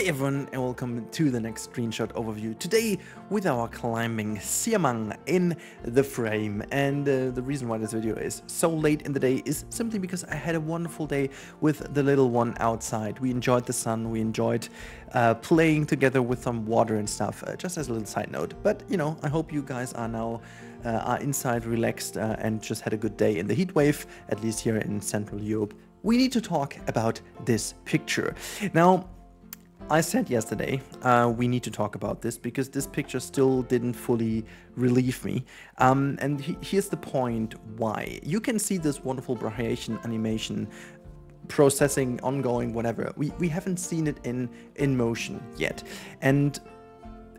Hey everyone, and welcome to the next screenshot overview. Today with our climbing Siamang in the frame, and the reason why this video is so late in the day is simply because I had a wonderful day with the little one outside. We enjoyed the sun, we enjoyed playing together with some water and stuff, just as a little side note. But you know, I hope you guys are now are inside, relaxed, and just had a good day in the heat wave, at least here in Central Europe. We need to talk about this picture. Now, I said yesterday we need to talk about this because this picture still didn't fully relieve me. And here's the point why. You can see this wonderful variation, animation, processing, ongoing, whatever. We haven't seen it in motion yet. And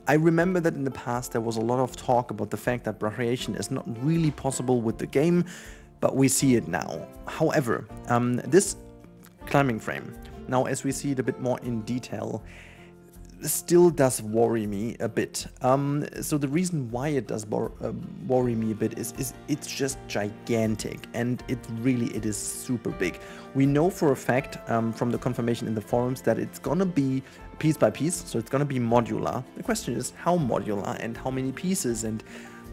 I remember that in the past there was a lot of talk about the fact that variation is not really possible with the game, but we see it now. However, this climbing frame, now, as we see it a bit more in detail, still does worry me a bit. So the reason why it does worry me a bit is it's just gigantic, and it is super big. We know for a fact from the confirmation in the forums that it's gonna be piece by piece, so it's gonna be modular. The question is how modular and how many pieces, and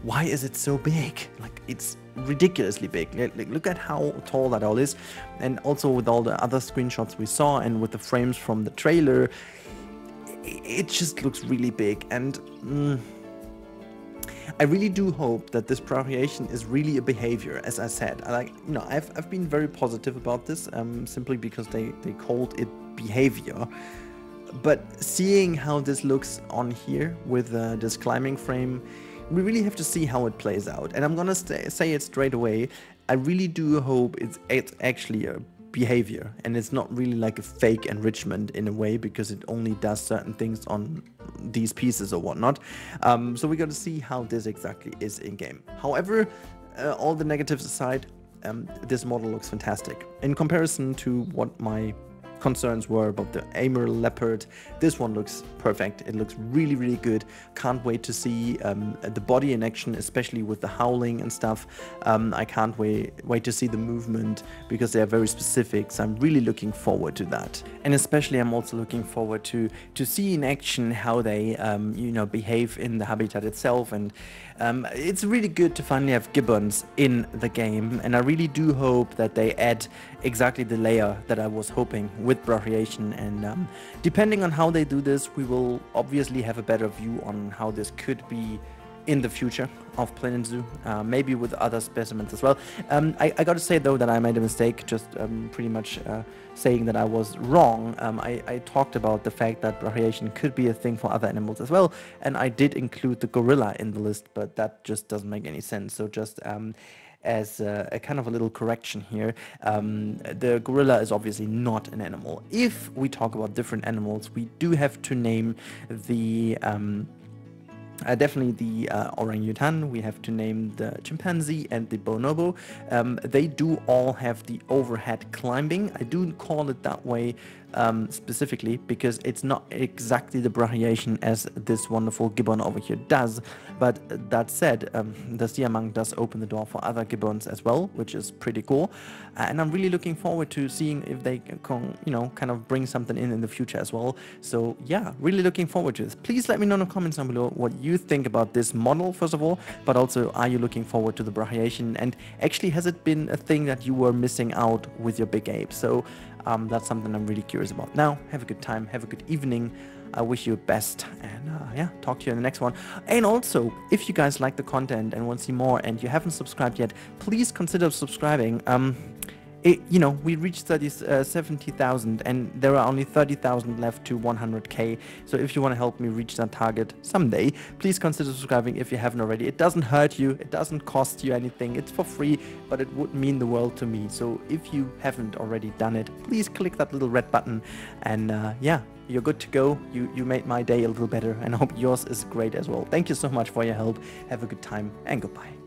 why is it so big? Like, it's ridiculously big. Like, look at how tall that all is. And also with all the other screenshots we saw and with the frames from the trailer, it just looks really big. And I really do hope that this variation is really a behavior, as I said. I've been very positive about this, simply because they called it behavior. But seeing how this looks on here with this climbing frame, we really have to see how it plays out. And I'm gonna say it straight away, I really do hope it's actually a behavior and it's not really like a fake enrichment in a way, because it only does certain things on these pieces or whatnot. So we gotta see how this exactly is in game. However, all the negatives aside, this model looks fantastic. In comparison to what my concerns were about the Amur leopard, this one looks perfect. It looks really, really good. Can't wait to see the body in action, especially with the howling and stuff. I can't wait to see the movement, because they are very specific, so I'm really looking forward to that. And especially I'm also looking forward to see in action how they behave in the habitat itself. And it's really good to finally have gibbons in the game, and I really do hope that they add exactly the layer that I was hoping with variation. And depending on how they do this, we will obviously have a better view on how this could be in the future of Planet Zoo, maybe with other specimens as well. I gotta say though that I made a mistake, just pretty much saying that I was wrong. I talked about the fact that variation could be a thing for other animals as well, and I did include the gorilla in the list, but that just doesn't make any sense. So just as a kind of a little correction here, the gorilla is obviously not an animal. If we talk about different animals, we do have to name the definitely the orangutan, we have to name the chimpanzee and the bonobo. They do all have the overhead climbing. I do call it that way specifically because it's not exactly the variation as this wonderful gibbon over here does. But that said, the Siamang does open the door for other gibbons as well, which is pretty cool. And I'm really looking forward to seeing if they can, kind of bring something in the future as well. So yeah, really looking forward to this. Please let me know in the comments down below what you think about this model, first of all, but also, are you looking forward to the variation? And actually, has it been a thing that you were missing out with your big ape? So that's something I'm really curious about. Now, have a good time, have a good evening. I wish you the best, and yeah, talk to you in the next one. And also, if you guys like the content and want to see more and you haven't subscribed yet, please consider subscribing. We reached 70,000, and there are only 30,000 left to 100K. So if you want to help me reach that target someday, please consider subscribing if you haven't already. It doesn't hurt you. It doesn't cost you anything. It's for free, but it would mean the world to me. So if you haven't already done it, please click that little red button, and yeah, you're good to go. You made my day a little better, and I hope yours is great as well. Thank you so much for your help. Have a good time, and goodbye.